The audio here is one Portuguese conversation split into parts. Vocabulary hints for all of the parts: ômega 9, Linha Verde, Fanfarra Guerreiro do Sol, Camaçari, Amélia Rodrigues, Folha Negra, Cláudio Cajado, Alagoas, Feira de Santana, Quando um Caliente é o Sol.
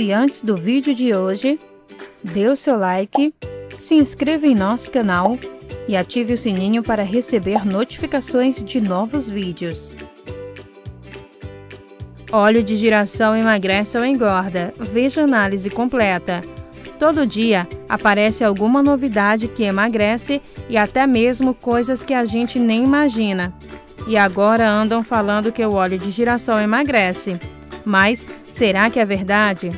E antes do vídeo de hoje, dê o seu like, se inscreva em nosso canal e ative o sininho para receber notificações de novos vídeos. Óleo de girassol emagrece ou engorda? Veja a análise completa. Todo dia aparece alguma novidade que emagrece e até mesmo coisas que a gente nem imagina. E agora andam falando que o óleo de girassol emagrece. Mas será que é verdade?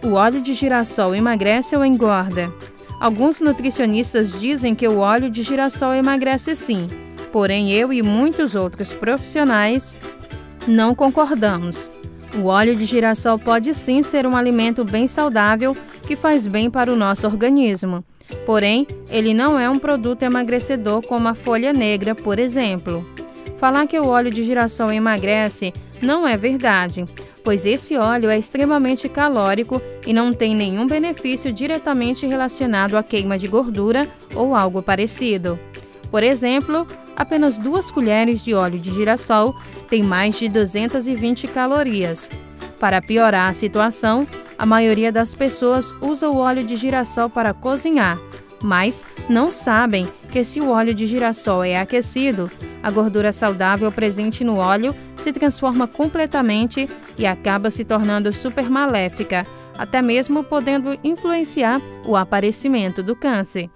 O óleo de girassol emagrece ou engorda? Alguns nutricionistas dizem que o óleo de girassol emagrece sim, porém eu e muitos outros profissionais não concordamos. O óleo de girassol pode sim ser um alimento bem saudável que faz bem para o nosso organismo. Porém, ele não é um produto emagrecedor como a folha negra, por exemplo. Falar que o óleo de girassol emagrece não é verdade, pois esse óleo é extremamente calórico e não tem nenhum benefício diretamente relacionado à queima de gordura ou algo parecido. Por exemplo, apenas 2 colheres de óleo de girassol tem mais de 220 calorias. Para piorar a situação, a maioria das pessoas usa o óleo de girassol para cozinhar, mas não sabem que se o óleo de girassol é aquecido, a gordura saudável presente no óleo se transforma completamente e acaba se tornando super maléfica, até mesmo podendo influenciar o aparecimento do câncer.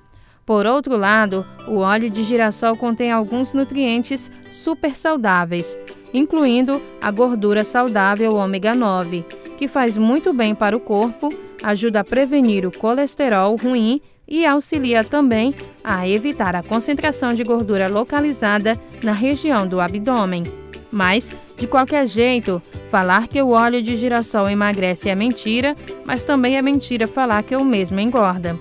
Por outro lado, o óleo de girassol contém alguns nutrientes super saudáveis, incluindo a gordura saudável ômega 9, que faz muito bem para o corpo, ajuda a prevenir o colesterol ruim e auxilia também a evitar a concentração de gordura localizada na região do abdômen. Mas, de qualquer jeito, falar que o óleo de girassol emagrece é mentira, mas também é mentira falar que o mesmo engorda.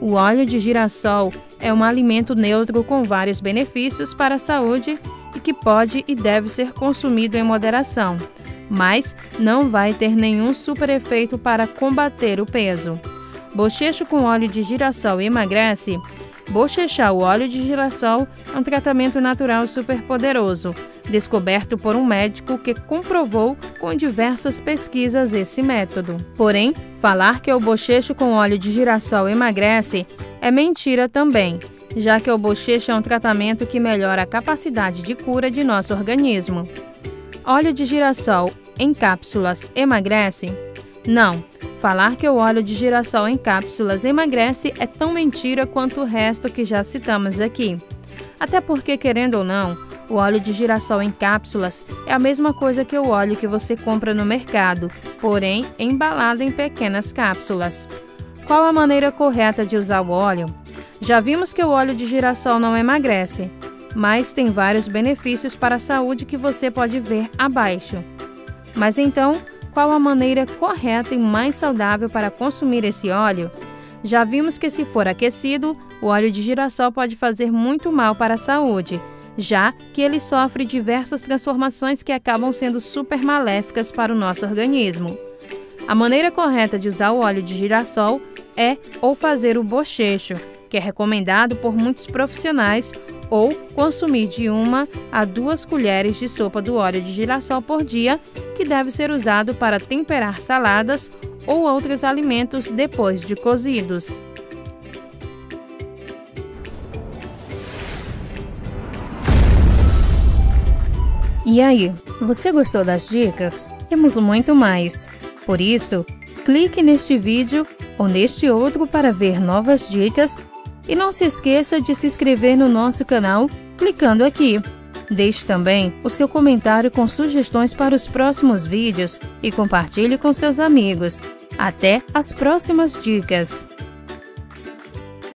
O óleo de girassol é um alimento neutro com vários benefícios para a saúde e que pode e deve ser consumido em moderação, mas não vai ter nenhum super efeito para combater o peso. Bochecho com óleo de girassol emagrece? Bochechar o óleo de girassol é um tratamento natural super poderoso, descoberto por um médico que comprovou com diversas pesquisas esse método. Porém, falar que o bochecho com óleo de girassol emagrece é mentira também, já que o bochecho é um tratamento que melhora a capacidade de cura de nosso organismo. Óleo de girassol em cápsulas emagrece? Não. Falar que o óleo de girassol em cápsulas emagrece é tão mentira quanto o resto que já citamos aqui. Até porque, querendo ou não, o óleo de girassol em cápsulas é a mesma coisa que o óleo que você compra no mercado, porém embalado em pequenas cápsulas. Qual a maneira correta de usar o óleo? Já vimos que o óleo de girassol não emagrece, mas tem vários benefícios para a saúde que você pode ver abaixo. Mas então, qual a maneira correta e mais saudável para consumir esse óleo? Já vimos que se for aquecido, o óleo de girassol pode fazer muito mal para a saúde, já que ele sofre diversas transformações que acabam sendo super maléficas para o nosso organismo. A maneira correta de usar o óleo de girassol é ou fazer o bochecho, que é recomendado por muitos profissionais, ou consumir de 1 a 2 colheres de sopa do óleo de girassol por dia, que deve ser usado para temperar saladas ou outros alimentos depois de cozidos. E aí, você gostou das dicas? Temos muito mais. Por isso, clique neste vídeo ou neste outro para ver novas dicas e não se esqueça de se inscrever no nosso canal clicando aqui. Deixe também o seu comentário com sugestões para os próximos vídeos e compartilhe com seus amigos. Até as próximas dicas!